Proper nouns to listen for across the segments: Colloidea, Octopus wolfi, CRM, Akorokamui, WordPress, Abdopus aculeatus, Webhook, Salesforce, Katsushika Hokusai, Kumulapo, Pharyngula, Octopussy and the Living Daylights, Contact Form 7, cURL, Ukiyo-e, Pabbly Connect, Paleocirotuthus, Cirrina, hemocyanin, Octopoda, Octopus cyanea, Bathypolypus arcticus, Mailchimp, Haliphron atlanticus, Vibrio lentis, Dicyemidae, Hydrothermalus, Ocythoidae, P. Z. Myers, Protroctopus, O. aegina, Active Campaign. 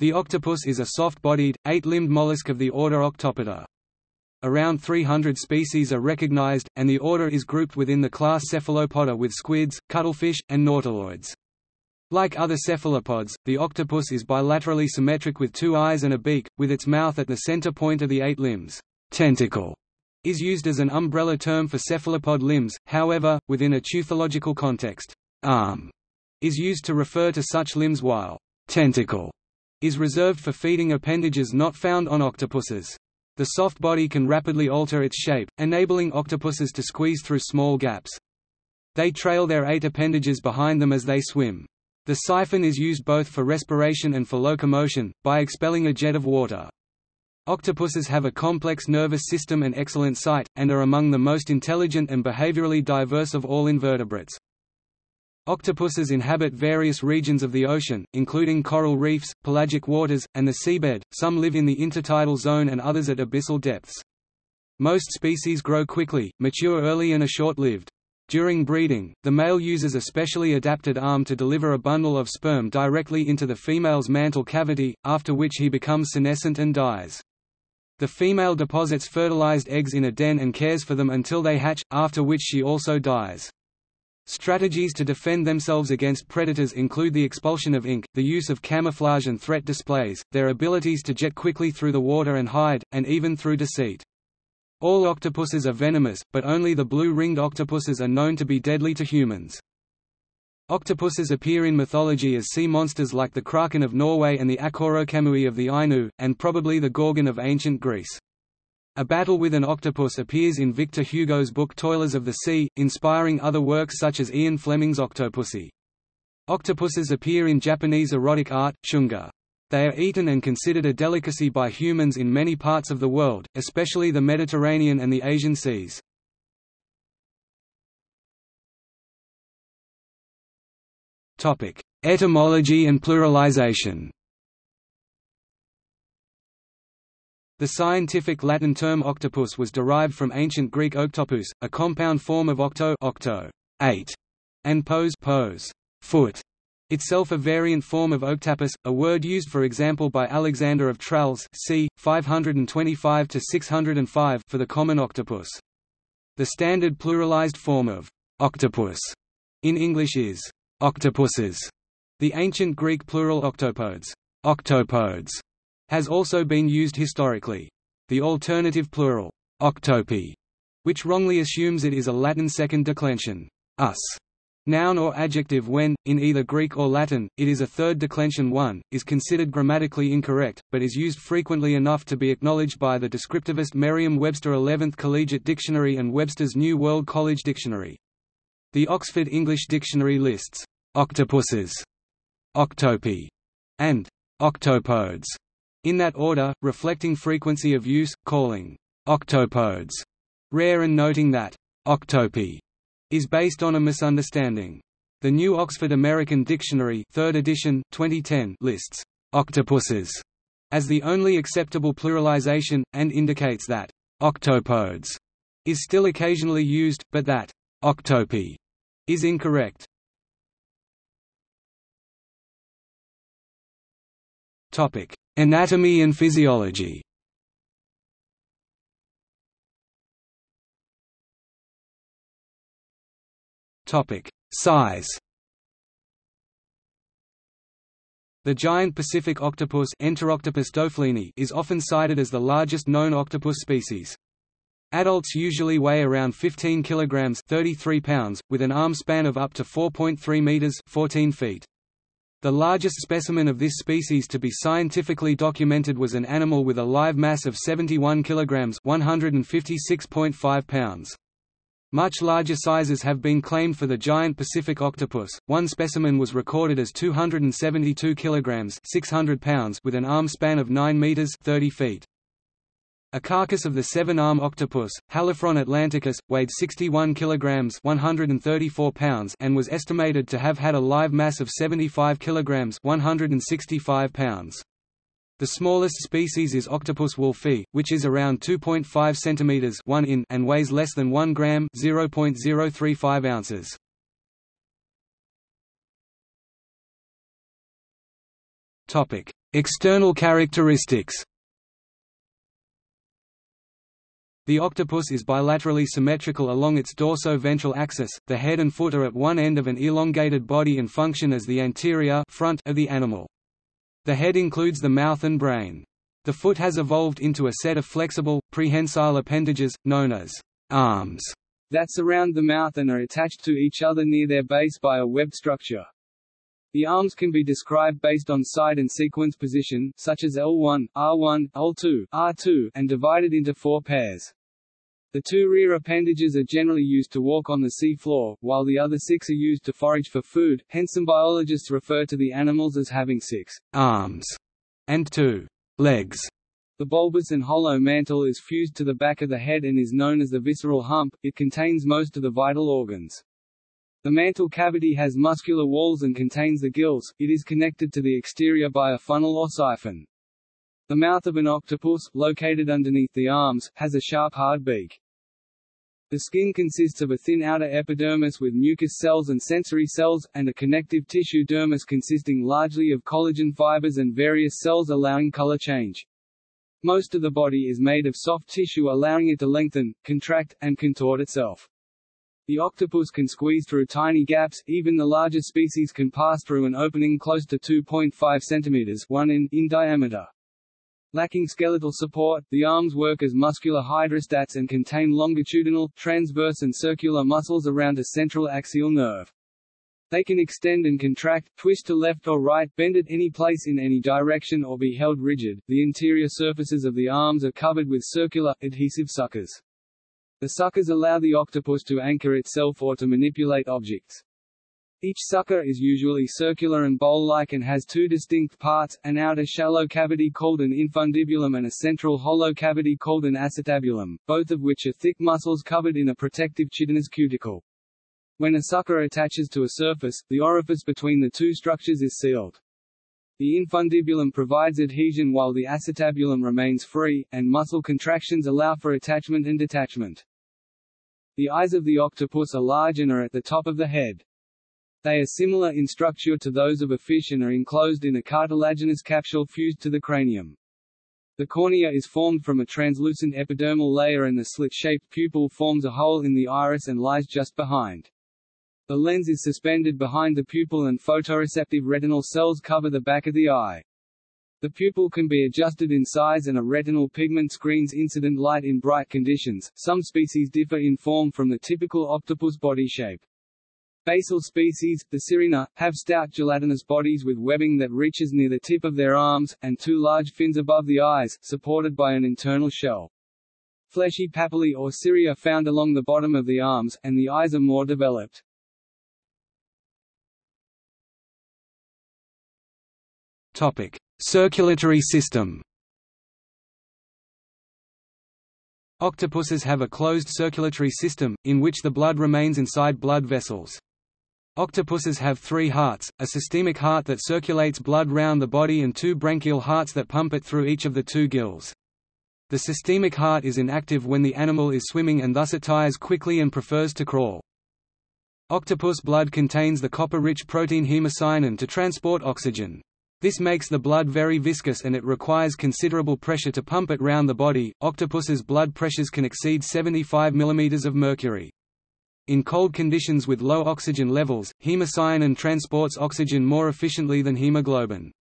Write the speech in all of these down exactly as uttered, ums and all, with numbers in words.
The octopus is a soft-bodied, eight-limbed mollusk of the order Octopoda. Around three hundred species are recognized, and the order is grouped within the class Cephalopoda with squids, cuttlefish, and nautiloids. Like other cephalopods, the octopus is bilaterally symmetric with two eyes and a beak, with its mouth at the center point of the eight limbs. Tentacle is used as an umbrella term for cephalopod limbs, however, within a teuthological context, arm is used to refer to such limbs while tentacle is reserved for feeding appendages not found on octopuses. The soft body can rapidly alter its shape, enabling octopuses to squeeze through small gaps. They trail their eight appendages behind them as they swim. The siphon is used both for respiration and for locomotion, by expelling a jet of water. Octopuses have a complex nervous system and excellent sight, and are among the most intelligent and behaviorally diverse of all invertebrates. Octopuses inhabit various regions of the ocean, including coral reefs, pelagic waters, and the seabed. Some live in the intertidal zone and others at abyssal depths. Most species grow quickly, mature early and are short-lived. During breeding, the male uses a specially adapted arm to deliver a bundle of sperm directly into the female's mantle cavity, after which he becomes senescent and dies. The female deposits fertilized eggs in a den and cares for them until they hatch, after which she also dies. Strategies to defend themselves against predators include the expulsion of ink, the use of camouflage and threat displays, their abilities to jet quickly through the water and hide, and even through deceit. All octopuses are venomous, but only the blue-ringed octopuses are known to be deadly to humans. Octopuses appear in mythology as sea monsters like the kraken of Norway and the Akorokamui of the Ainu, and probably the Gorgon of ancient Greece. A battle with an octopus appears in Victor Hugo's book Toilers of the Sea, inspiring other works such as Ian Fleming's Octopussy. Octopuses appear in Japanese erotic art, Shunga. They are eaten and considered a delicacy by humans in many parts of the world, especially the Mediterranean and the Asian seas. Topic: Etymology and pluralization. The scientific Latin term octopus was derived from ancient Greek octopus, a compound form of octo, octo, eight, and pos, pose, foot. Itself a variant form of octapus, a word used for example by Alexander of Tralles c. five twenty-five to six oh five for the common octopus. The standard pluralized form of «octopus» in English is «octopuses». The ancient Greek plural octopodes, «octopodes» has also been used historically. The alternative plural «octopi», which wrongly assumes it is a Latin second declension «us». Noun or adjective when, in either Greek or Latin, it is a third declension one, is considered grammatically incorrect, but is used frequently enough to be acknowledged by the descriptivist Merriam-Webster eleventh Collegiate Dictionary and Webster's New World College Dictionary. The Oxford English Dictionary lists «octopuses», «octopi» and «octopodes» in that order, reflecting frequency of use, calling «octopodes» rare and noting that «octopi» is based on a misunderstanding. The New Oxford American Dictionary third edition, twenty ten, lists «octopuses» as the only acceptable pluralization, and indicates that «octopodes» is still occasionally used, but that «octopi» is incorrect. Anatomy and physiology. Size. The giant Pacific octopus Enteroctopus dofleini is often cited as the largest known octopus species. Adults usually weigh around fifteen kilograms (thirty-three pounds), with an arm span of up to four point three meters (fourteen feet). The largest specimen of this species to be scientifically documented was an animal with a live mass of seventy-one kilograms (one hundred fifty-six point five pounds). Much larger sizes have been claimed for the giant Pacific octopus. One specimen was recorded as two hundred seventy-two kilograms (six hundred pounds) with an arm span of nine meters (thirty feet). A carcass of the seven-arm octopus, Haliphron atlanticus, weighed sixty-one kilograms (one hundred thirty-four pounds) and was estimated to have had a live mass of seventy-five kilograms (one hundred sixty-five pounds). The smallest species is Octopus wolfi, which is around two point five centimeters (one inch) and weighs less than one gram (zero point zero three five ounces). Topic: External characteristics. The octopus is bilaterally symmetrical along its dorso-ventral axis, the head and foot are at one end of an elongated body and function as the anterior front of the animal. The head includes the mouth and brain. The foot has evolved into a set of flexible, prehensile appendages, known as arms, that surround the mouth and are attached to each other near their base by a web structure. The arms can be described based on side and sequence position, such as L one, R one, L two, R two, and divided into four pairs. The two rear appendages are generally used to walk on the sea floor, while the other six are used to forage for food, hence some biologists refer to the animals as having six arms and two legs. The bulbous and hollow mantle is fused to the back of the head and is known as the visceral hump. It contains most of the vital organs. The mantle cavity has muscular walls and contains the gills. It is connected to the exterior by a funnel or siphon. The mouth of an octopus, located underneath the arms, has a sharp hard beak. The skin consists of a thin outer epidermis with mucous cells and sensory cells, and a connective tissue dermis consisting largely of collagen fibers and various cells allowing color change. Most of the body is made of soft tissue allowing it to lengthen, contract, and contort itself. The octopus can squeeze through tiny gaps, even the larger species can pass through an opening close to two point five centimeters (one inch) in diameter. Lacking skeletal support, the arms work as muscular hydrostats and contain longitudinal, transverse and circular muscles around a central axial nerve. They can extend and contract, twist to left or right, bend at any place in any direction or be held rigid. The interior surfaces of the arms are covered with circular, adhesive suckers. The suckers allow the octopus to anchor itself or to manipulate objects. Each sucker is usually circular and bowl-like and has two distinct parts, an outer shallow cavity called an infundibulum and a central hollow cavity called an acetabulum, both of which are thick muscles covered in a protective chitinous cuticle. When a sucker attaches to a surface, the orifice between the two structures is sealed. The infundibulum provides adhesion while the acetabulum remains free, and muscle contractions allow for attachment and detachment. The eyes of the octopus are large and are at the top of the head. They are similar in structure to those of a fish and are enclosed in a cartilaginous capsule fused to the cranium. The cornea is formed from a translucent epidermal layer and the slit-shaped pupil forms a hole in the iris and lies just behind. The lens is suspended behind the pupil and photoreceptive retinal cells cover the back of the eye. The pupil can be adjusted in size and a retinal pigment screens incident light in bright conditions. Some species differ in form from the typical octopus body shape. Basal species, the Cirrina, have stout gelatinous bodies with webbing that reaches near the tip of their arms, and two large fins above the eyes, supported by an internal shell. Fleshy papillae or cirri are found along the bottom of the arms, and the eyes are more developed. Topic: Circulatory system. Octopuses have a closed circulatory system, in which the blood remains inside blood vessels. Octopuses have three hearts, a systemic heart that circulates blood round the body and two branchial hearts that pump it through each of the two gills. The systemic heart is inactive when the animal is swimming and thus it tires quickly and prefers to crawl. Octopus blood contains the copper-rich protein hemocyanin to transport oxygen. This makes the blood very viscous and it requires considerable pressure to pump it round the body. Octopus's blood pressures can exceed seventy-five millimeters of mercury. In cold conditions with low oxygen levels, hemocyanin transports oxygen more efficiently than hemoglobin.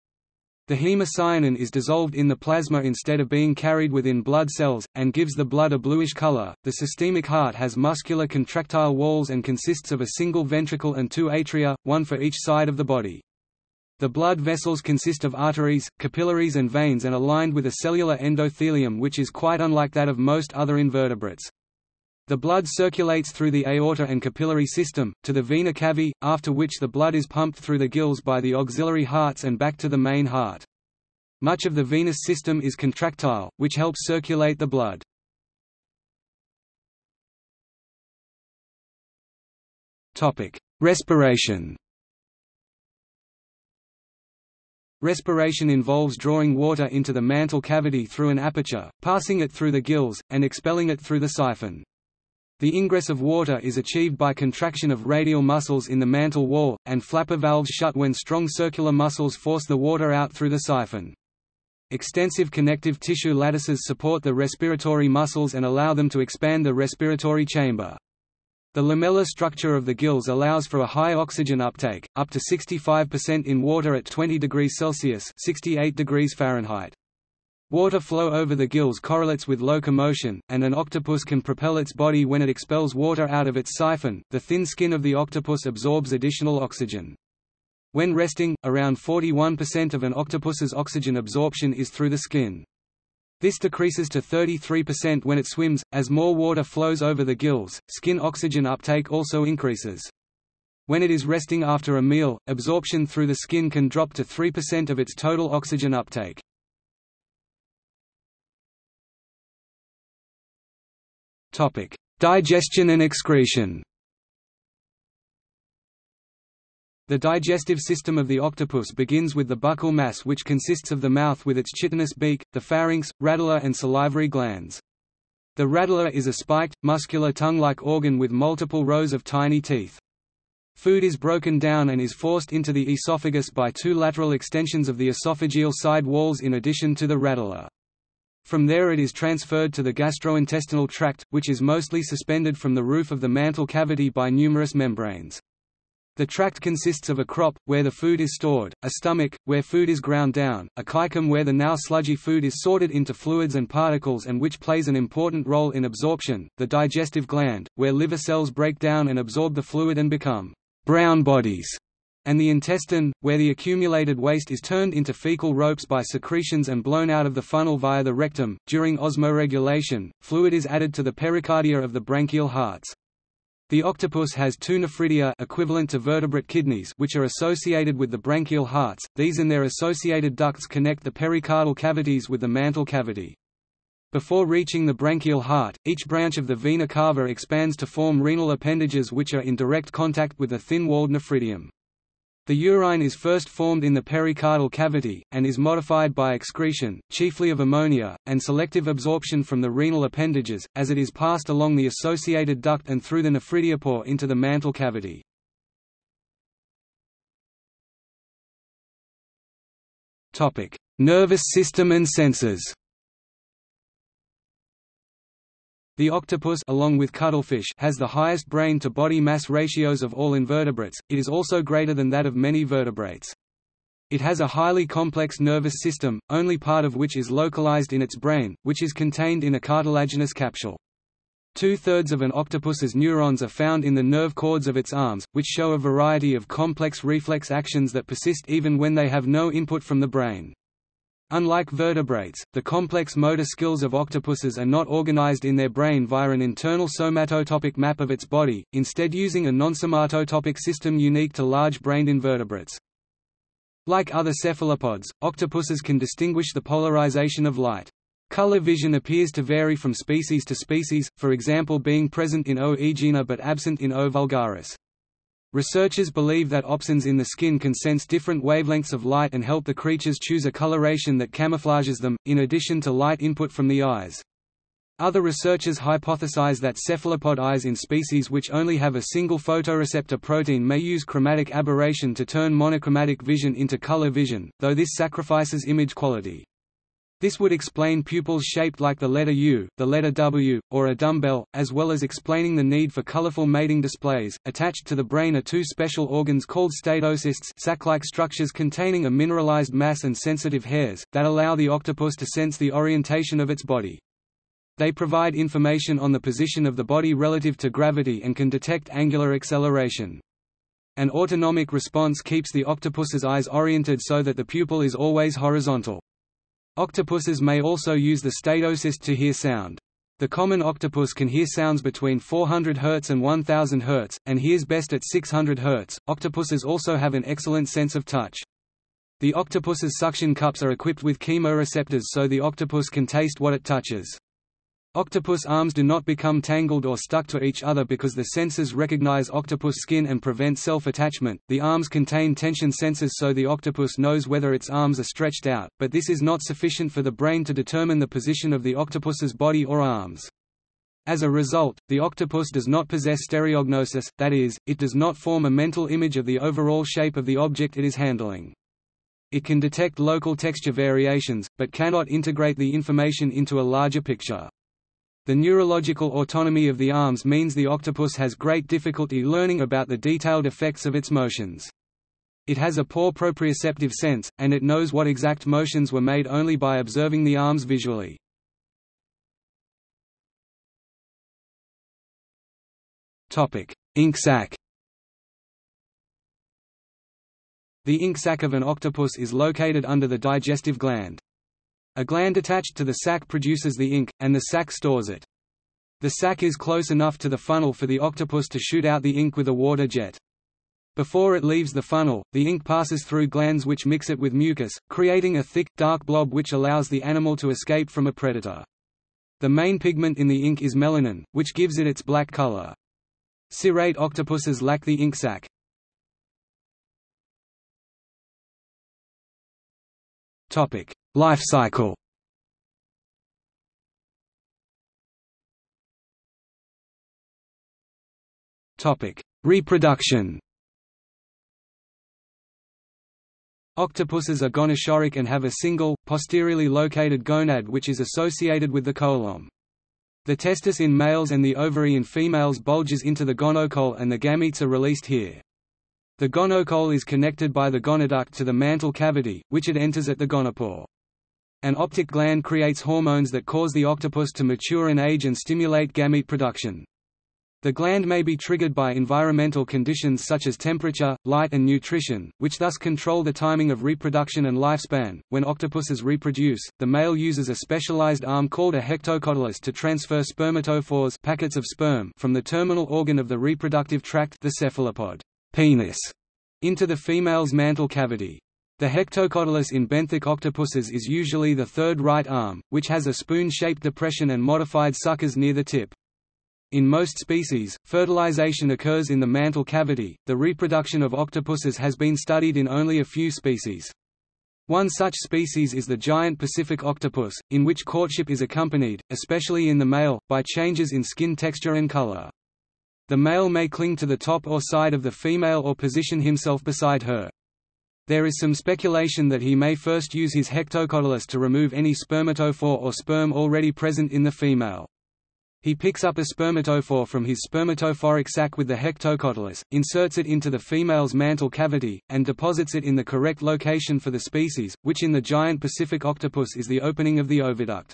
The hemocyanin is dissolved in the plasma instead of being carried within blood cells, and gives the blood a bluish color. The systemic heart has muscular contractile walls and consists of a single ventricle and two atria, one for each side of the body. The blood vessels consist of arteries, capillaries and veins and are lined with a cellular endothelium which is quite unlike that of most other invertebrates. The blood circulates through the aorta and capillary system, to the vena cavae, after which the blood is pumped through the gills by the auxiliary hearts and back to the main heart. Much of the venous system is contractile, which helps circulate the blood. Respiration. Respiration involves drawing water into the mantle cavity through an aperture, passing it through the gills, and expelling it through the siphon. The ingress of water is achieved by contraction of radial muscles in the mantle wall, and flapper valves shut when strong circular muscles force the water out through the siphon. Extensive connective tissue lattices support the respiratory muscles and allow them to expand the respiratory chamber. The lamellar structure of the gills allows for a high oxygen uptake, up to sixty-five percent in water at twenty degrees Celsius (sixty-eight degrees Fahrenheit). Water flow over the gills correlates with locomotion, and an octopus can propel its body when it expels water out of its siphon. The thin skin of the octopus absorbs additional oxygen. When resting, around forty-one percent of an octopus's oxygen absorption is through the skin. This decreases to thirty-three percent when it swims, as more water flows over the gills. Skin oxygen uptake also increases. When it is resting after a meal, absorption through the skin can drop to three percent of its total oxygen uptake. Topic: Digestion and excretion. The digestive system of the octopus begins with the buccal mass, which consists of the mouth with its chitinous beak, the pharynx, radula and salivary glands. The radula is a spiked, muscular tongue-like organ with multiple rows of tiny teeth. Food is broken down and is forced into the esophagus by two lateral extensions of the esophageal side walls in addition to the radula. From there it is transferred to the gastrointestinal tract, which is mostly suspended from the roof of the mantle cavity by numerous membranes. The tract consists of a crop, where the food is stored, a stomach, where food is ground down, a caecum where the now sludgy food is sorted into fluids and particles and which plays an important role in absorption, the digestive gland, where liver cells break down and absorb the fluid and become brown bodies, and the intestine, where the accumulated waste is turned into fecal ropes by secretions and blown out of the funnel via the rectum. During osmoregulation, fluid is added to the pericardia of the branchial hearts. The octopus has two nephridia equivalent to vertebrate kidneys which are associated with the branchial hearts. These and their associated ducts connect the pericardial cavities with the mantle cavity. Before reaching the branchial heart, each branch of the vena cava expands to form renal appendages which are in direct contact with the thin-walled nephridium. The urine is first formed in the pericardial cavity, and is modified by excretion, chiefly of ammonia, and selective absorption from the renal appendages, as it is passed along the associated duct and through the nephridiopore into the mantle cavity. Nervous system and senses. The octopus, along with cuttlefish, has the highest brain-to-body mass ratios of all invertebrates. It is also greater than that of many vertebrates. It has a highly complex nervous system, only part of which is localized in its brain, which is contained in a cartilaginous capsule. Two-thirds of an octopus's neurons are found in the nerve cords of its arms, which show a variety of complex reflex actions that persist even when they have no input from the brain. Unlike vertebrates, the complex motor skills of octopuses are not organized in their brain via an internal somatotopic map of its body, instead using a non-somatotopic system unique to large-brained invertebrates. Like other cephalopods, octopuses can distinguish the polarization of light. Color vision appears to vary from species to species, for example being present in O. aegina but absent in O. vulgaris. Researchers believe that opsons in the skin can sense different wavelengths of light and help the creatures choose a coloration that camouflages them, in addition to light input from the eyes. Other researchers hypothesize that cephalopod eyes in species which only have a single photoreceptor protein may use chromatic aberration to turn monochromatic vision into color vision, though this sacrifices image quality. This would explain pupils shaped like the letter U, the letter W, or a dumbbell, as well as explaining the need for colorful mating displays. Attached to the brain are two special organs called statocysts, sac-like structures containing a mineralized mass and sensitive hairs, that allow the octopus to sense the orientation of its body. They provide information on the position of the body relative to gravity and can detect angular acceleration. An autonomic response keeps the octopus's eyes oriented so that the pupil is always horizontal. Octopuses may also use the statocyst to hear sound. The common octopus can hear sounds between four hundred hertz and one thousand hertz, and hears best at six hundred hertz. Octopuses also have an excellent sense of touch. The octopus's suction cups are equipped with chemoreceptors so the octopus can taste what it touches. Octopus arms do not become tangled or stuck to each other because the sensors recognize octopus skin and prevent self-attachment. The arms contain tension sensors so the octopus knows whether its arms are stretched out, but this is not sufficient for the brain to determine the position of the octopus's body or arms. As a result, the octopus does not possess stereognosis, that is, it does not form a mental image of the overall shape of the object it is handling. It can detect local texture variations, but cannot integrate the information into a larger picture. The neurological autonomy of the arms means the octopus has great difficulty learning about the detailed effects of its motions. It has a poor proprioceptive sense, and it knows what exact motions were made only by observing the arms visually. Ink sac. The ink sac of an octopus is located under the digestive gland. A gland attached to the sac produces the ink, and the sac stores it. The sac is close enough to the funnel for the octopus to shoot out the ink with a water jet. Before it leaves the funnel, the ink passes through glands which mix it with mucus, creating a thick, dark blob which allows the animal to escape from a predator. The main pigment in the ink is melanin, which gives it its black color. Cirrate octopuses lack the ink sac. Topic: Life cycle. Topic: Reproduction. Octopuses are gonochoric and have a single, posteriorly located gonad which is associated with the coelom. The testis in males and the ovary in females bulges into the gonocole and the gametes are released here. The gonocole is connected by the gonoduct to the mantle cavity, which it enters at the gonopore. An optic gland creates hormones that cause the octopus to mature and age and stimulate gamete production. The gland may be triggered by environmental conditions such as temperature, light, and nutrition, which thus control the timing of reproduction and lifespan. When octopuses reproduce, the male uses a specialized arm called a hectocotylus to transfer spermatophores (packets of sperm) from the terminal organ of the reproductive tract, the cephalopod (penis), into the female's mantle cavity. The hectocotylus in benthic octopuses is usually the third right arm, which has a spoon-shaped depression and modified suckers near the tip. In most species, fertilization occurs in the mantle cavity. The reproduction of octopuses has been studied in only a few species. One such species is the giant Pacific octopus, in which courtship is accompanied, especially in the male, by changes in skin texture and color. The male may cling to the top or side of the female or position himself beside her. There is some speculation that he may first use his hectocotylus to remove any spermatophore or sperm already present in the female. He picks up a spermatophore from his spermatophoric sac with the hectocotylus, inserts it into the female's mantle cavity, and deposits it in the correct location for the species, which in the giant Pacific octopus is the opening of the oviduct.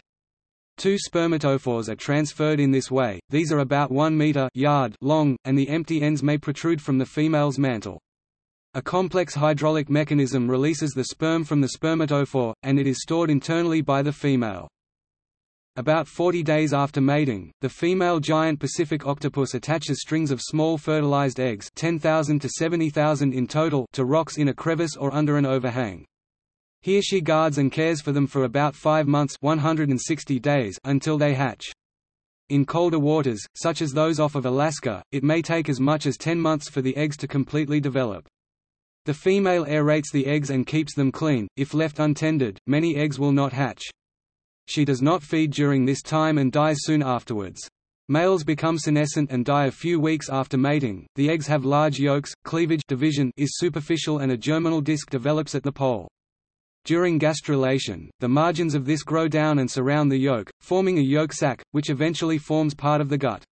Two spermatophores are transferred in this way. These are about one meter yard long, and the empty ends may protrude from the female's mantle. A complex hydraulic mechanism releases the sperm from the spermatophore, and it is stored internally by the female. About forty days after mating, the female giant Pacific octopus attaches strings of small fertilized eggs, ten thousand to seventy thousand in total, to rocks in a crevice or under an overhang. Here she guards and cares for them for about five months, one hundred sixty days, until they hatch. In colder waters, such as those off of Alaska, it may take as much as ten months for the eggs to completely develop. The female aerates the eggs and keeps them clean. If left untended, many eggs will not hatch. She does not feed during this time and dies soon afterwards. Males become senescent and die a few weeks after mating. The eggs have large yolks, cleavage division is superficial and a germinal disc develops at the pole. During gastrulation, the margins of this grow down and surround the yolk, forming a yolk sac, which eventually forms part of the gut.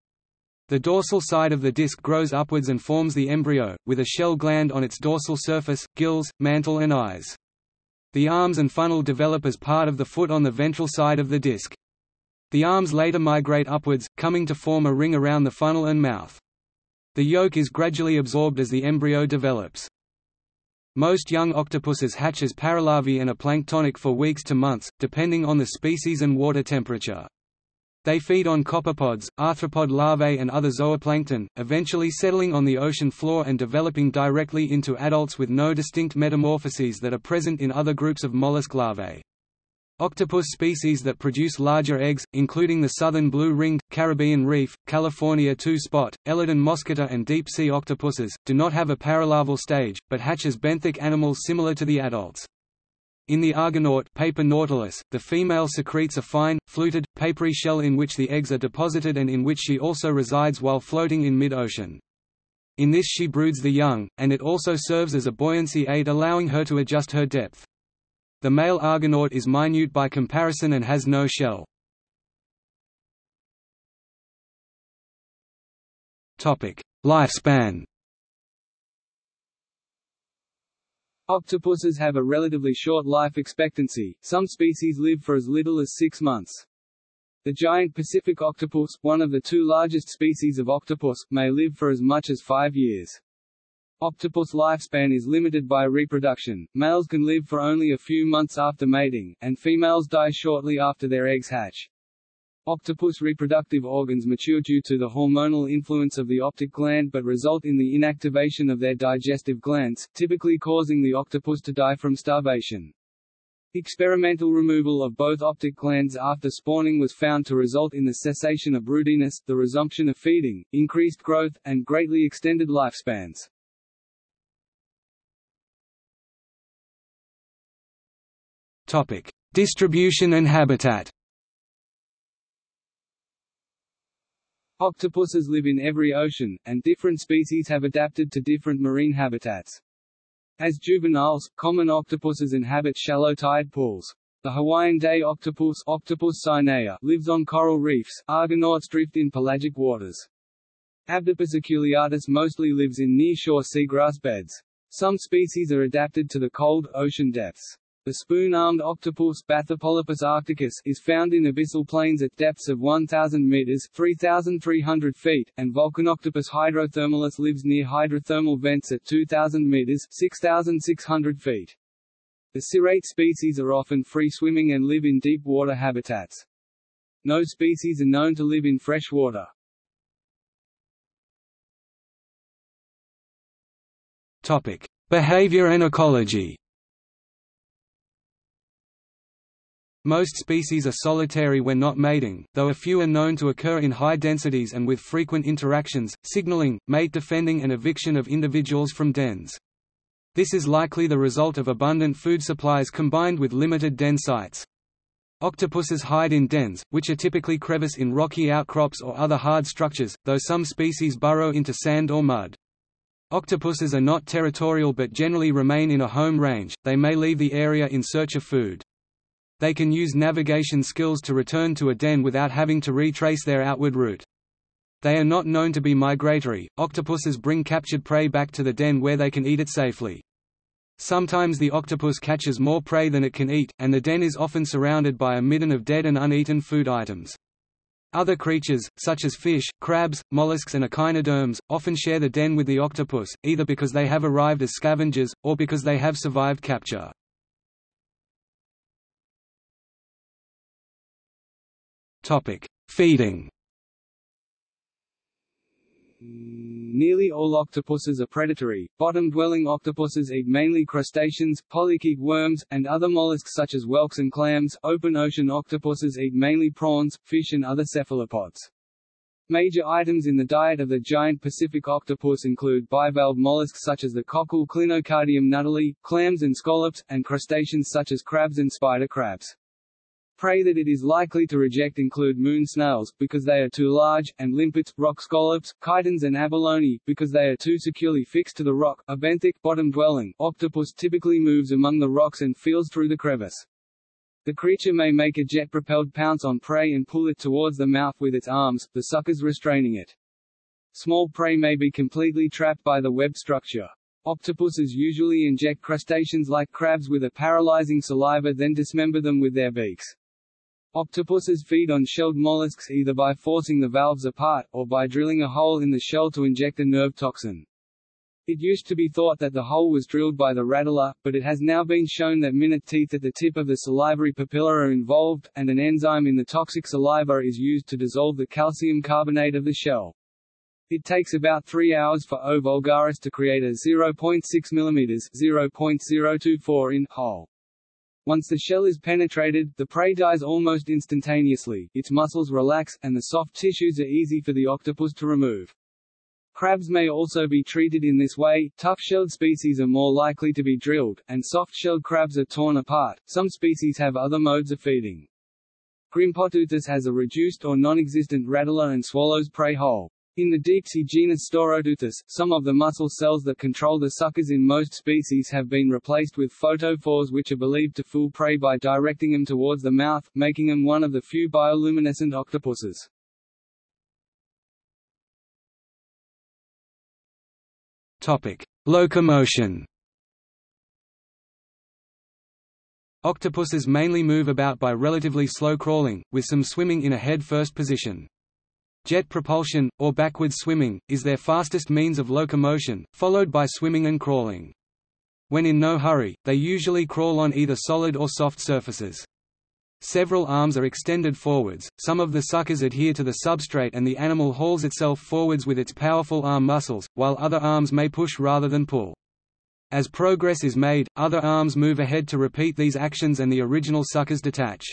The dorsal side of the disc grows upwards and forms the embryo, with a shell gland on its dorsal surface, gills, mantle and eyes. The arms and funnel develop as part of the foot on the ventral side of the disc. The arms later migrate upwards, coming to form a ring around the funnel and mouth. The yolk is gradually absorbed as the embryo develops. Most young octopuses hatch as paralarvae and are planktonic for weeks to months, depending on the species and water temperature. They feed on copepods, arthropod larvae and other zooplankton, eventually settling on the ocean floor and developing directly into adults with no distinct metamorphoses that are present in other groups of mollusk larvae. Octopus species that produce larger eggs, including the southern blue-ringed, Caribbean reef, California two-spot, Elodon mosquita and deep-sea octopuses, do not have a paralarval stage, but hatch as benthic animals similar to the adults. In the Argonaut paper nautilus, the female secretes a fine, fluted, papery shell in which the eggs are deposited and in which she also resides while floating in mid-ocean. In this she broods the young, and it also serves as a buoyancy aid allowing her to adjust her depth. The male argonaut is minute by comparison and has no shell. Lifespan. Octopuses have a relatively short life expectancy, some species live for as little as six months. The giant Pacific octopus, one of the two largest species of octopus, may live for as much as five years. Octopus lifespan is limited by reproduction, males can live for only a few months after mating, and females die shortly after their eggs hatch. Octopus reproductive organs mature due to the hormonal influence of the optic gland but result in the inactivation of their digestive glands, typically causing the octopus to die from starvation. Experimental removal of both optic glands after spawning was found to result in the cessation of broodiness, the resumption of feeding, increased growth, and greatly extended lifespans. Topic: Distribution and habitat. Octopuses live in every ocean, and different species have adapted to different marine habitats. As juveniles, common octopuses inhabit shallow tide pools. The Hawaiian day octopus, Octopus cyanea, lives on coral reefs, argonauts drift in pelagic waters. Abdopus aculeatus mostly lives in nearshore seagrass beds. Some species are adapted to the cold, ocean depths. The spoon-armed octopus, Bathypolypus arcticus, is found in abyssal plains at depths of one thousand meters (three thousand three hundred feet), and Volcanoctopus hydrothermalus lives near hydrothermal vents at two thousand meters (six thousand six hundred feet). The cirrate species are often free-swimming and live in deep-water habitats. No species are known to live in fresh water. Topic: Behavior and ecology. Most species are solitary when not mating, though a few are known to occur in high densities and with frequent interactions, signaling, mate defending and eviction of individuals from dens. This is likely the result of abundant food supplies combined with limited den sites. Octopuses hide in dens, which are typically crevice in rocky outcrops or other hard structures, though some species burrow into sand or mud. Octopuses are not territorial but generally remain in a home range, they may leave the area in search of food. They can use navigation skills to return to a den without having to retrace their outward route. They are not known to be migratory. Octopuses bring captured prey back to the den where they can eat it safely. Sometimes the octopus catches more prey than it can eat, and the den is often surrounded by a midden of dead and uneaten food items. Other creatures, such as fish, crabs, mollusks and echinoderms, often share the den with the octopus, either because they have arrived as scavengers, or because they have survived capture. Topic: Feeding. Nearly all octopuses are predatory. Bottom-dwelling octopuses eat mainly crustaceans, polychaete worms, and other mollusks such as whelks and clams. Open-ocean octopuses eat mainly prawns, fish and other cephalopods. Major items in the diet of the giant Pacific octopus include bivalve mollusks such as the cockle Clinocardium nuttallii, clams and scallops, and crustaceans such as crabs and spider crabs. Prey that it is likely to reject include moon snails, because they are too large, and limpets, rock scallops, chitons and abalone, because they are too securely fixed to the rock. Benthic, bottom-dwelling, octopus typically moves among the rocks and feels through the crevice. The creature may make a jet-propelled pounce on prey and pull it towards the mouth with its arms, the suckers restraining it. Small prey may be completely trapped by the web structure. Octopuses usually inject crustaceans like crabs with a paralyzing saliva, then dismember them with their beaks. Octopuses feed on shelled mollusks either by forcing the valves apart, or by drilling a hole in the shell to inject a nerve toxin. It used to be thought that the hole was drilled by the rattler, but it has now been shown that minute teeth at the tip of the salivary papilla are involved, and an enzyme in the toxic saliva is used to dissolve the calcium carbonate of the shell. It takes about three hours for O. vulgaris to create a zero point six millimeters (zero point zero two four inch) hole. Once the shell is penetrated, the prey dies almost instantaneously, its muscles relax, and the soft tissues are easy for the octopus to remove. Crabs may also be treated in this way. Tough-shelled species are more likely to be drilled, and soft-shelled crabs are torn apart. Some species have other modes of feeding. Grimpoteuthis has a reduced or non-existent rattler and swallows prey whole. In the deep-sea genus Stauroteuthis, some of the muscle cells that control the suckers in most species have been replaced with photophores, which are believed to fool prey by directing them towards the mouth, making them one of the few bioluminescent octopuses. Topic: Locomotion. Octopuses mainly move about by relatively slow crawling, with some swimming in a head-first position. Jet propulsion, or backwards swimming, is their fastest means of locomotion, followed by swimming and crawling. When in no hurry, they usually crawl on either solid or soft surfaces. Several arms are extended forwards, some of the suckers adhere to the substrate and the animal hauls itself forwards with its powerful arm muscles, while other arms may push rather than pull. As progress is made, other arms move ahead to repeat these actions and the original suckers detach.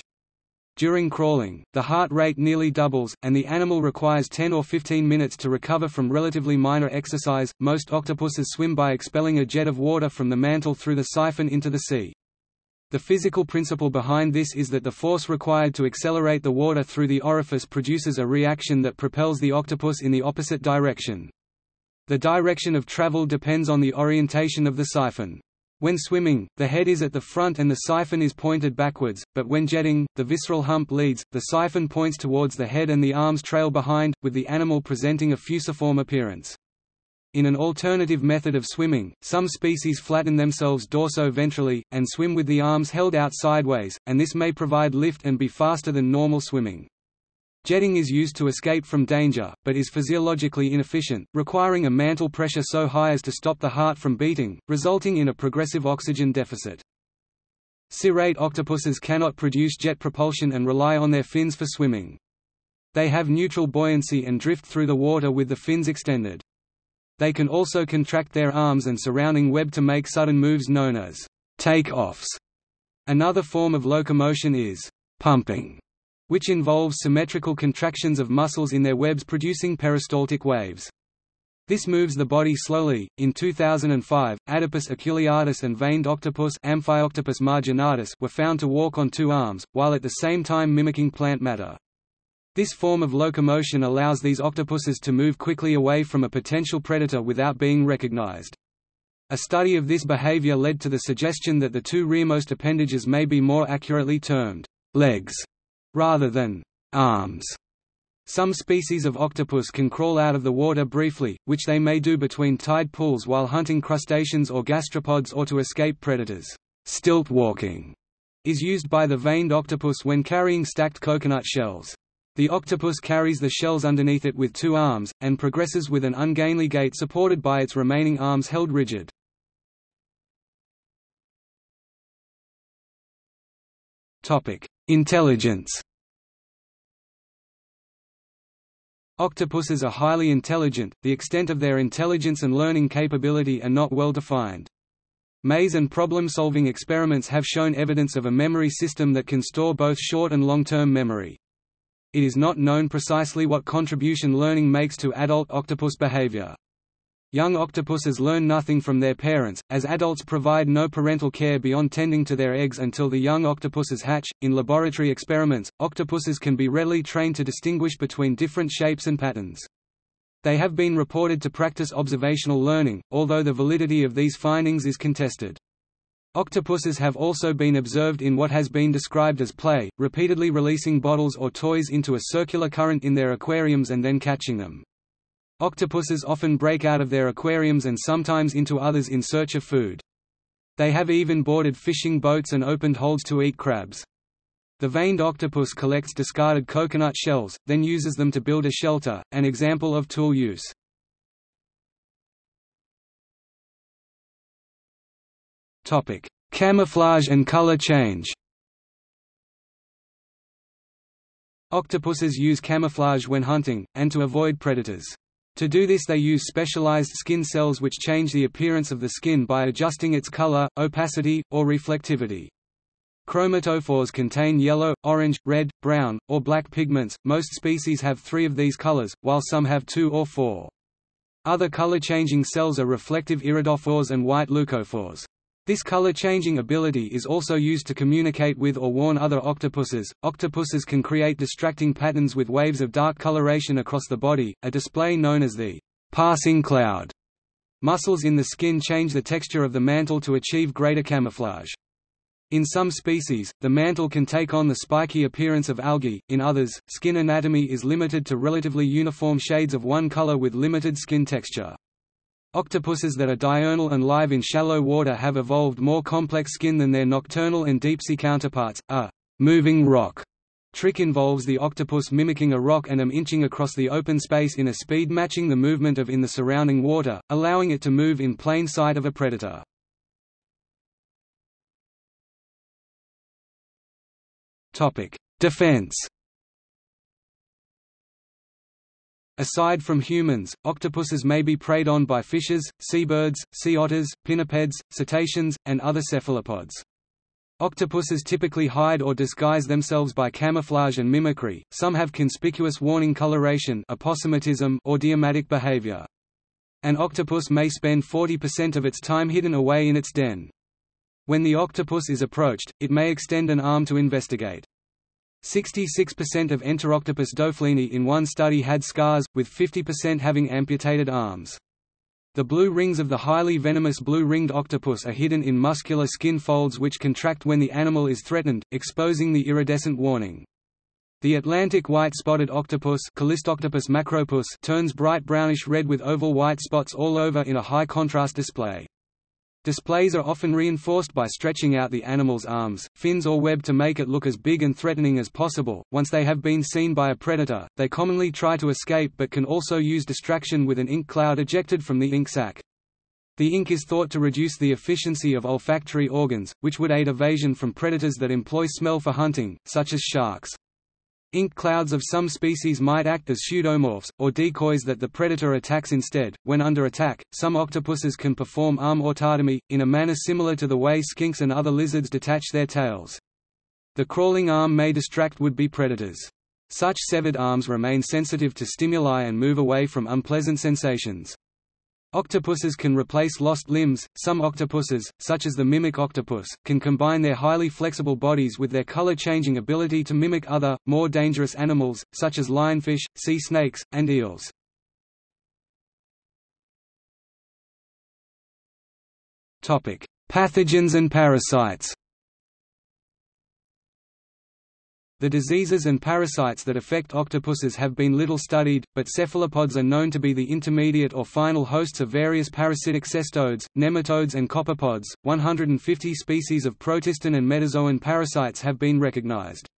During crawling, the heart rate nearly doubles, and the animal requires ten or fifteen minutes to recover from relatively minor exercise. Most octopuses swim by expelling a jet of water from the mantle through the siphon into the sea. The physical principle behind this is that the force required to accelerate the water through the orifice produces a reaction that propels the octopus in the opposite direction. The direction of travel depends on the orientation of the siphon. When swimming, the head is at the front and the siphon is pointed backwards, but when jetting, the visceral hump leads, the siphon points towards the head and the arms trail behind, with the animal presenting a fusiform appearance. In an alternative method of swimming, some species flatten themselves dorso-ventrally, and swim with the arms held out sideways, and this may provide lift and be faster than normal swimming. Jetting is used to escape from danger, but is physiologically inefficient, requiring a mantle pressure so high as to stop the heart from beating, resulting in a progressive oxygen deficit. Cirrate octopuses cannot produce jet propulsion and rely on their fins for swimming. They have neutral buoyancy and drift through the water with the fins extended. They can also contract their arms and surrounding web to make sudden moves known as take-offs. Another form of locomotion is pumping, which involves symmetrical contractions of muscles in their webs producing peristaltic waves. This moves the body slowly. In two thousand five, Abdopus aculeatus and veined octopus Amphioctopus marginatus were found to walk on two arms, while at the same time mimicking plant matter. This form of locomotion allows these octopuses to move quickly away from a potential predator without being recognized. A study of this behavior led to the suggestion that the two rearmost appendages may be more accurately termed legs rather than arms. Some species of octopus can crawl out of the water briefly, which they may do between tide pools while hunting crustaceans or gastropods or to escape predators. Stilt walking is used by the veined octopus when carrying stacked coconut shells. The octopus carries the shells underneath it with two arms, and progresses with an ungainly gait supported by its remaining arms held rigid. Intelligence. Octopuses are highly intelligent. The extent of their intelligence and learning capability are not well defined. Maze and problem-solving experiments have shown evidence of a memory system that can store both short- and long-term memory. It is not known precisely what contribution learning makes to adult octopus behavior. Young octopuses learn nothing from their parents, as adults provide no parental care beyond tending to their eggs until the young octopuses hatch. In laboratory experiments, octopuses can be readily trained to distinguish between different shapes and patterns. They have been reported to practice observational learning, although the validity of these findings is contested. Octopuses have also been observed in what has been described as play, repeatedly releasing bottles or toys into a circular current in their aquariums and then catching them. Octopuses often break out of their aquariums and sometimes into others in search of food. They have even boarded fishing boats and opened holds to eat crabs. The veined octopus collects discarded coconut shells, then uses them to build a shelter, an example of tool use. Topic: Camouflage and color change. Octopuses use camouflage when hunting, and to avoid predators. To do this they use specialized skin cells which change the appearance of the skin by adjusting its color, opacity, or reflectivity. Chromatophores contain yellow, orange, red, brown, or black pigments. Most species have three of these colors, while some have two or four. Other color-changing cells are reflective iridophores and white leucophores. This color-changing ability is also used to communicate with or warn other octopuses. Octopuses can create distracting patterns with waves of dark coloration across the body, a display known as the passing cloud. Muscles in the skin change the texture of the mantle to achieve greater camouflage. In some species, the mantle can take on the spiky appearance of algae, in others, skin anatomy is limited to relatively uniform shades of one color with limited skin texture. Octopuses that are diurnal and live in shallow water have evolved more complex skin than their nocturnal and deep-sea counterparts. A moving rock trick involves the octopus mimicking a rock and am inching across the open space in a speed matching the movement of in the surrounding water, allowing it to move in plain sight of a predator. Topic: Defense. Aside from humans, octopuses may be preyed on by fishes, seabirds, sea otters, pinnipeds, cetaceans, and other cephalopods. Octopuses typically hide or disguise themselves by camouflage and mimicry, some have conspicuous warning coloration aposematism or diomatic behavior. An octopus may spend forty percent of its time hidden away in its den. When the octopus is approached, it may extend an arm to investigate. sixty-six percent of Enteroctopus dofleini in one study had scars, with fifty percent having amputated arms. The blue rings of the highly venomous blue-ringed octopus are hidden in muscular skin folds which contract when the animal is threatened, exposing the iridescent warning. The Atlantic white-spotted octopus Calistoctopus macropus turns bright brownish red with oval white spots all over in a high-contrast display. Displays are often reinforced by stretching out the animal's arms, fins or web to make it look as big and threatening as possible. Once they have been seen by a predator, they commonly try to escape but can also use distraction with an ink cloud ejected from the ink sac. The ink is thought to reduce the efficiency of olfactory organs, which would aid evasion from predators that employ smell for hunting, such as sharks. Ink clouds of some species might act as pseudomorphs, or decoys that the predator attacks instead. When under attack, some octopuses can perform arm autotomy, in a manner similar to the way skinks and other lizards detach their tails. The crawling arm may distract would-be predators. Such severed arms remain sensitive to stimuli and move away from unpleasant sensations. Octopuses can replace lost limbs. Some octopuses, such as the mimic octopus, can combine their highly flexible bodies with their color-changing ability to mimic other, more dangerous animals, such as lionfish, sea snakes, and eels. Topic: Pathogens and parasites. The diseases and parasites that affect octopuses have been little studied, but cephalopods are known to be the intermediate or final hosts of various parasitic cestodes, nematodes, and copepods. one hundred fifty species of protistan and metazoan parasites have been recognized.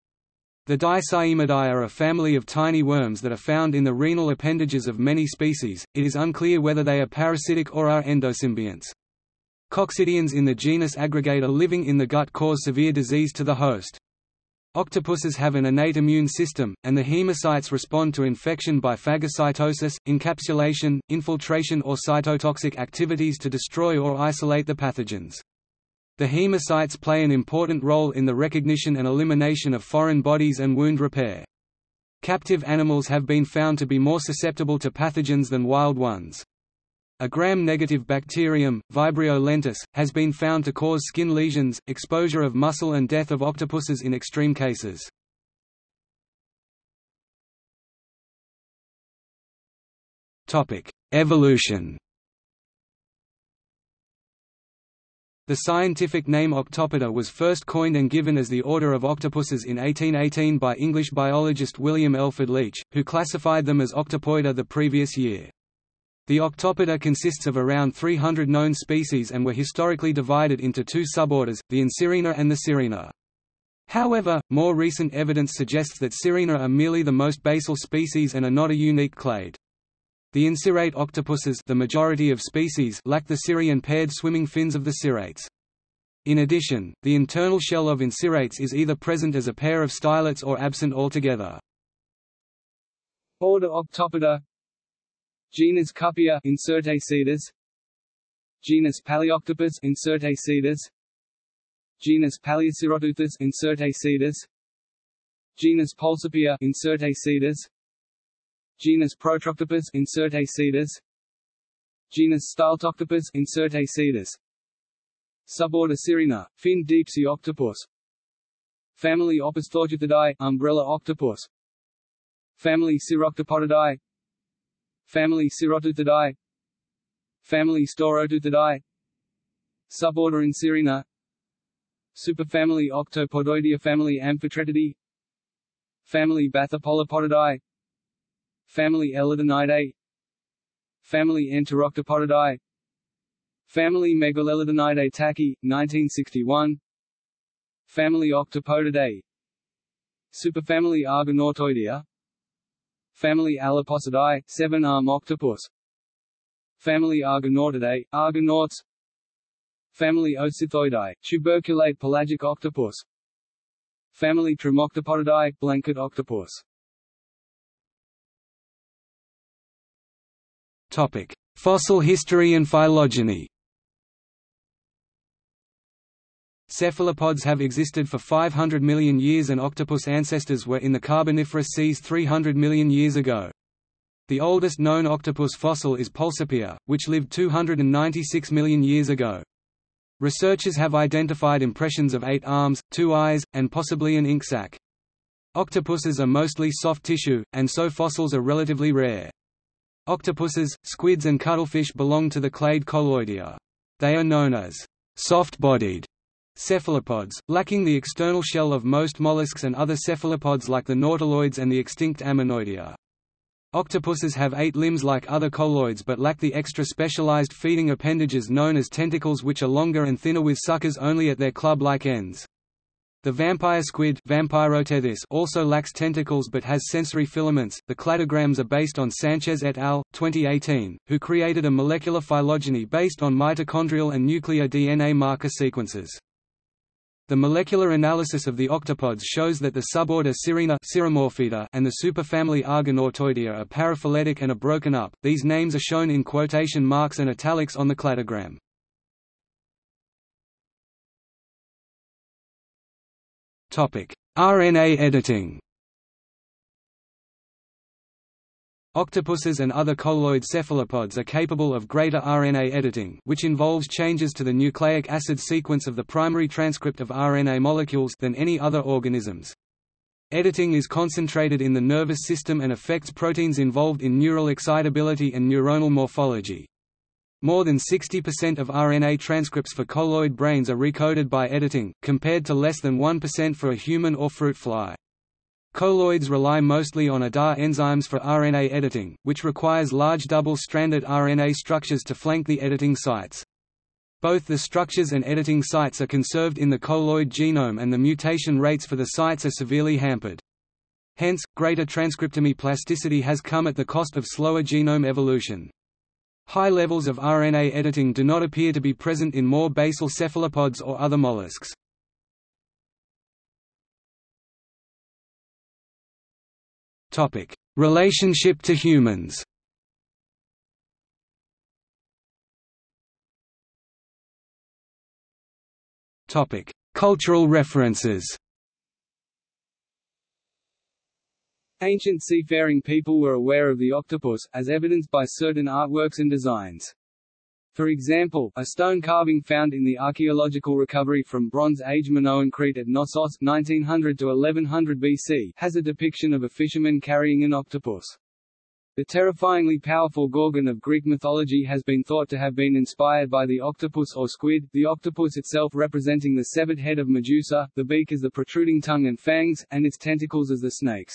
The Dicyemidae are a family of tiny worms that are found in the renal appendages of many species. It is unclear whether they are parasitic or are endosymbionts. Coccidians in the genus Aggregator living in the gut cause severe disease to the host. Octopuses have an innate immune system, and the hemocytes respond to infection by phagocytosis, encapsulation, infiltration or cytotoxic activities to destroy or isolate the pathogens. The hemocytes play an important role in the recognition and elimination of foreign bodies and wound repair. Captive animals have been found to be more susceptible to pathogens than wild ones. A gram-negative bacterium, Vibrio lentis, has been found to cause skin lesions, exposure of muscle and death of octopuses in extreme cases. Evolution. The scientific name Octopoda was first coined and given as the order of octopuses in eighteen eighteen by English biologist William Elford Leach, who classified them as Octopoida the previous year. The Octopoda consists of around three hundred known species and were historically divided into two suborders, the Incirrina and the Cirrina. However, more recent evidence suggests that Cirrina are merely the most basal species and are not a unique clade. The incirate octopuses, the majority of species, lack the cirri and paired swimming fins of the cirates. In addition, the internal shell of incirates is either present as a pair of stylets or absent altogether. Order Octopoda. Genus Cupia, Incertacetus. Genus Paleoctopus, Incertacetus. Genus Paleocirotuthus, Incertacetus. Genus Pulsipia, Incertacetus. Genus Protroctopus, Incertacetus. Genus Stauroteuthis, Incertacetus. Suborder Cirrina, fin deep-sea octopus. Family Opisthogyphidae, umbrella octopus. Family Cirroctopodidae. Family Cirrotuthidae. Family Staurotuthidae. Suborder Incirrina. Superfamily Octopodoidea, family Amphitritidae. Family Bathypolypodidae. Family Elidinidae. Family Enteroctopodidae. Family Megalelidinidae Taki, nineteen sixty-one. Family Octopodidae. Superfamily Argonautoidea. Family Alliposidae, seven-arm octopus. Family Argonautidae, argonauts. Family Ocythoidae, tuberculate pelagic octopus. Family Tromoctopodidae, blanket octopus. Topic: Fossil history and phylogeny. Cephalopods have existed for five hundred million years and octopus ancestors were in the Carboniferous seas three hundred million years ago. The oldest known octopus fossil is Pulsipia, which lived two hundred ninety-six million years ago. Researchers have identified impressions of eight arms, two eyes, and possibly an ink sac. Octopuses are mostly soft tissue, and so fossils are relatively rare. Octopuses, squids and cuttlefish belong to the clade Colloidea. They are known as soft-bodied cephalopods, lacking the external shell of most mollusks and other cephalopods like the nautiloids and the extinct Ammonoidea. Octopuses have eight limbs like other colloids but lack the extra specialized feeding appendages known as tentacles, which are longer and thinner with suckers only at their club-like ends. The vampire squid Vampiroteithis also lacks tentacles but has sensory filaments. The cladograms are based on Sanchez et al. twenty eighteen, who created a molecular phylogeny based on mitochondrial and nuclear D N A marker sequences. The molecular analysis of the octopods shows that the suborder Cirrina and the superfamily Argonautoidea are paraphyletic and are broken up. These names are shown in quotation marks and italics on the cladogram. R N A editing. Octopuses and other colloid cephalopods are capable of greater R N A editing, which involves changes to the nucleic acid sequence of the primary transcript of R N A molecules than any other organisms. Editing is concentrated in the nervous system and affects proteins involved in neural excitability and neuronal morphology. More than sixty percent of R N A transcripts for colloid brains are recoded by editing, compared to less than one percent for a human or fruit fly. Colloids rely mostly on A D A R enzymes for R N A editing, which requires large double-stranded R N A structures to flank the editing sites. Both the structures and editing sites are conserved in the colloid genome and the mutation rates for the sites are severely hampered. Hence, greater transcriptomy plasticity has come at the cost of slower genome evolution. High levels of R N A editing do not appear to be present in more basal cephalopods or other mollusks. Topic: Relationship to humans. Topic: Cultural references. Ancient seafaring people were aware of the octopus, as evidenced by certain artworks and designs. For example, a stone carving found in the archaeological recovery from Bronze Age Minoan Crete at Knossos nineteen hundred to eleven hundred B C has a depiction of a fisherman carrying an octopus. The terrifyingly powerful Gorgon of Greek mythology has been thought to have been inspired by the octopus or squid, the octopus itself representing the severed head of Medusa, the beak as the protruding tongue and fangs, and its tentacles as the snakes.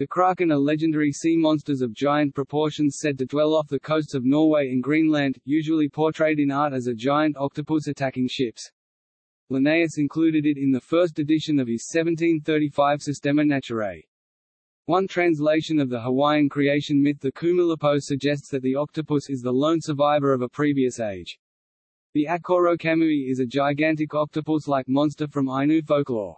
The kraken are legendary sea monsters of giant proportions said to dwell off the coasts of Norway and Greenland, usually portrayed in art as a giant octopus attacking ships. Linnaeus included it in the first edition of his seventeen thirty-five Systema Naturae. One translation of the Hawaiian creation myth, the Kumulapo, suggests that the octopus is the lone survivor of a previous age. The Akorokamui is a gigantic octopus-like monster from Ainu folklore.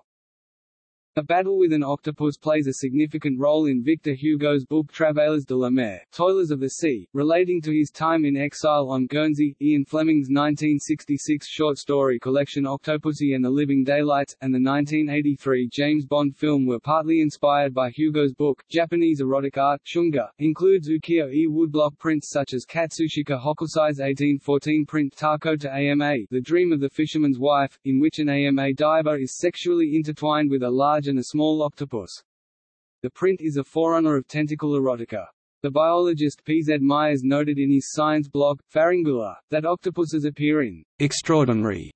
A battle with an octopus plays a significant role in Victor Hugo's book Travailleurs de la Mer, Toilers of the Sea, relating to his time in exile on Guernsey, Ian Fleming's nineteen sixty-six short story collection Octopussy and the Living Daylights, and the nineteen eighty-three James Bond film were partly inspired by Hugo's book. Japanese erotic art, Shunga, includes ukiyo-e woodblock prints such as Katsushika Hokusai's eighteen fourteen print Takota Ama, The Dream of the Fisherman's Wife, in which an Ama diver is sexually intertwined with a large and a small octopus. The print is a forerunner of tentacle erotica. The biologist P. Z. Myers noted in his science blog, Pharyngula, that octopuses appear in extraordinary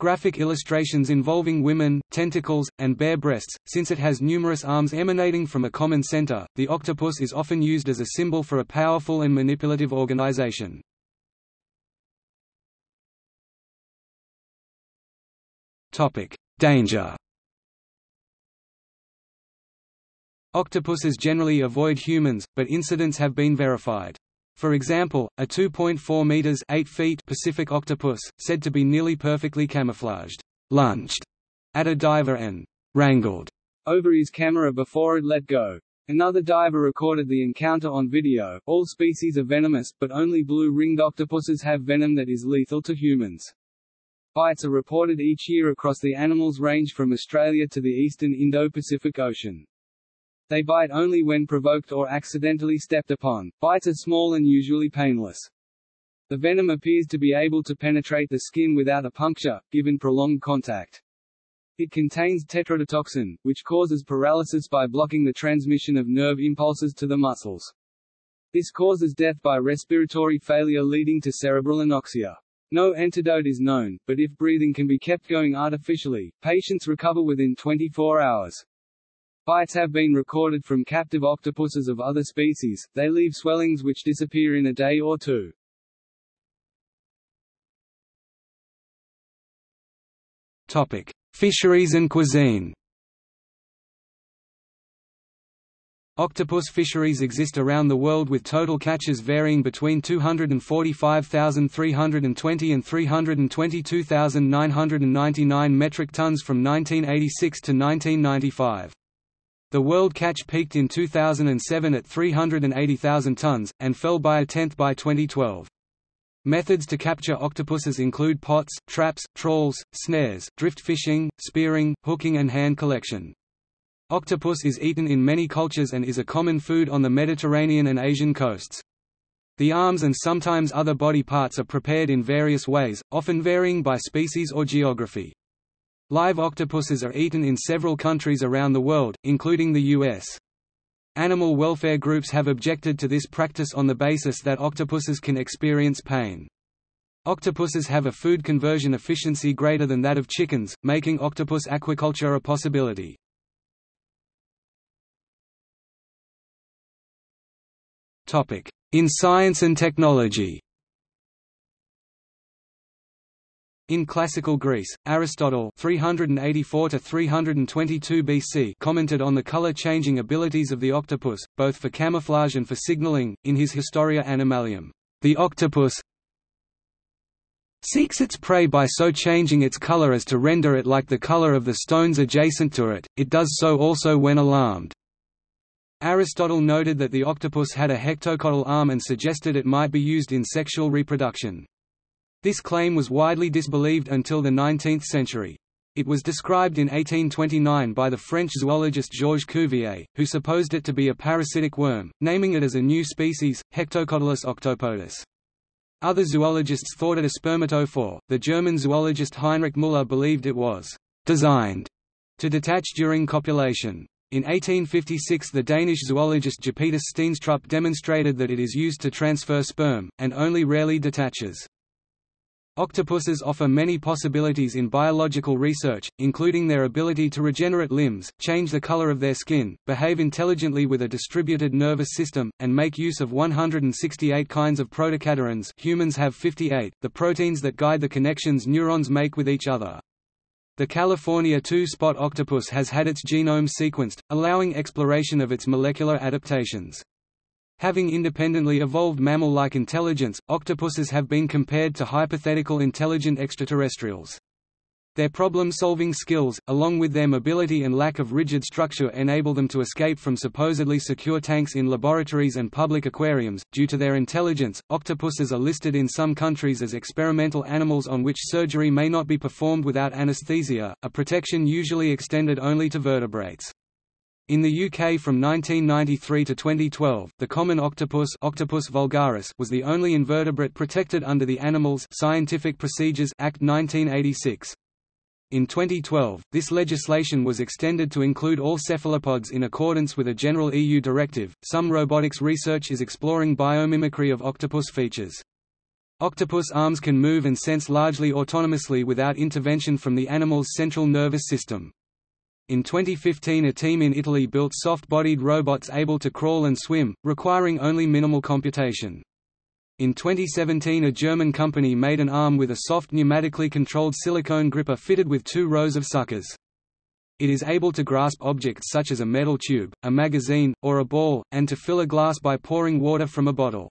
graphic illustrations involving women, tentacles, and bare breasts. Since it has numerous arms emanating from a common center, the octopus is often used as a symbol for a powerful and manipulative organization. Topic: Danger. Octopuses generally avoid humans, but incidents have been verified. For example, a two point four meters (eight feet) Pacific octopus, said to be nearly perfectly camouflaged, lunged at a diver and wrangled over his camera before it let go. Another diver recorded the encounter on video. All species are venomous, but only blue-ringed octopuses have venom that is lethal to humans. Bites are reported each year across the animal's range from Australia to the eastern Indo-Pacific Ocean. They bite only when provoked or accidentally stepped upon. Bites are small and usually painless. The venom appears to be able to penetrate the skin without a puncture, given prolonged contact. It contains tetrodotoxin, which causes paralysis by blocking the transmission of nerve impulses to the muscles. This causes death by respiratory failure leading to cerebral anoxia. No antidote is known, but if breathing can be kept going artificially, patients recover within twenty-four hours. Bites have been recorded from captive octopuses of other species. They leave swellings which disappear in a day or two. Topic: Fisheries and cuisine. Octopus fisheries exist around the world, with total catches varying between two hundred forty-five thousand three hundred twenty and three hundred twenty-two thousand nine hundred ninety-nine metric tons from nineteen eighty-six to nineteen ninety-five. The world catch peaked in two thousand seven at three hundred eighty thousand tons, and fell by a tenth by twenty twelve. Methods to capture octopuses include pots, traps, trawls, snares, drift fishing, spearing, hooking and hand collection. Octopus is eaten in many cultures and is a common food on the Mediterranean and Asian coasts. The arms and sometimes other body parts are prepared in various ways, often varying by species or geography. Live octopuses are eaten in several countries around the world, including the U S. Animal welfare groups have objected to this practice on the basis that octopuses can experience pain. Octopuses have a food conversion efficiency greater than that of chickens, making octopus aquaculture a possibility. In science and technology. In classical Greece, Aristotle three hundred eighty-four to three hundred twenty-two B C commented on the color-changing abilities of the octopus, both for camouflage and for signaling, in his Historia Animalium. The octopus seeks its prey by so changing its color as to render it like the color of the stones adjacent to it, it does so also when alarmed. Aristotle noted that the octopus had a hectocotyle arm and suggested it might be used in sexual reproduction. This claim was widely disbelieved until the nineteenth century. It was described in eighteen twenty-nine by the French zoologist Georges Cuvier, who supposed it to be a parasitic worm, naming it as a new species, Hectocotylus octopodus. Other zoologists thought it a spermatophore. The German zoologist Heinrich Müller believed it was designed to detach during copulation. In eighteen fifty-six, the Danish zoologist Japetus Steenstrup demonstrated that it is used to transfer sperm, and only rarely detaches. Octopuses offer many possibilities in biological research, including their ability to regenerate limbs, change the color of their skin, behave intelligently with a distributed nervous system, and make use of one hundred sixty-eight kinds of protocaterans. Humans have fifty-eight, the proteins that guide the connections neurons make with each other. The California two-spot octopus has had its genome sequenced, allowing exploration of its molecular adaptations. Having independently evolved mammal-like intelligence, octopuses have been compared to hypothetical intelligent extraterrestrials. Their problem-solving skills, along with their mobility and lack of rigid structure, enable them to escape from supposedly secure tanks in laboratories and public aquariums. Due to their intelligence, octopuses are listed in some countries as experimental animals on which surgery may not be performed without anesthesia, a protection usually extended only to vertebrates. In the U K from nineteen ninety-three to twenty twelve, the common octopus, Octopus vulgaris, was the only invertebrate protected under the Animals Scientific Procedures Act nineteen eighty-six. In twenty twelve, this legislation was extended to include all cephalopods in accordance with a general E U directive. Some robotics research is exploring biomimicry of octopus features. Octopus arms can move and sense largely autonomously without intervention from the animal's central nervous system. In twenty fifteen, a team in Italy built soft-bodied robots able to crawl and swim, requiring only minimal computation. In twenty seventeen, a German company made an arm with a soft pneumatically controlled silicone gripper fitted with two rows of suckers. It is able to grasp objects such as a metal tube, a magazine, or a ball, and to fill a glass by pouring water from a bottle.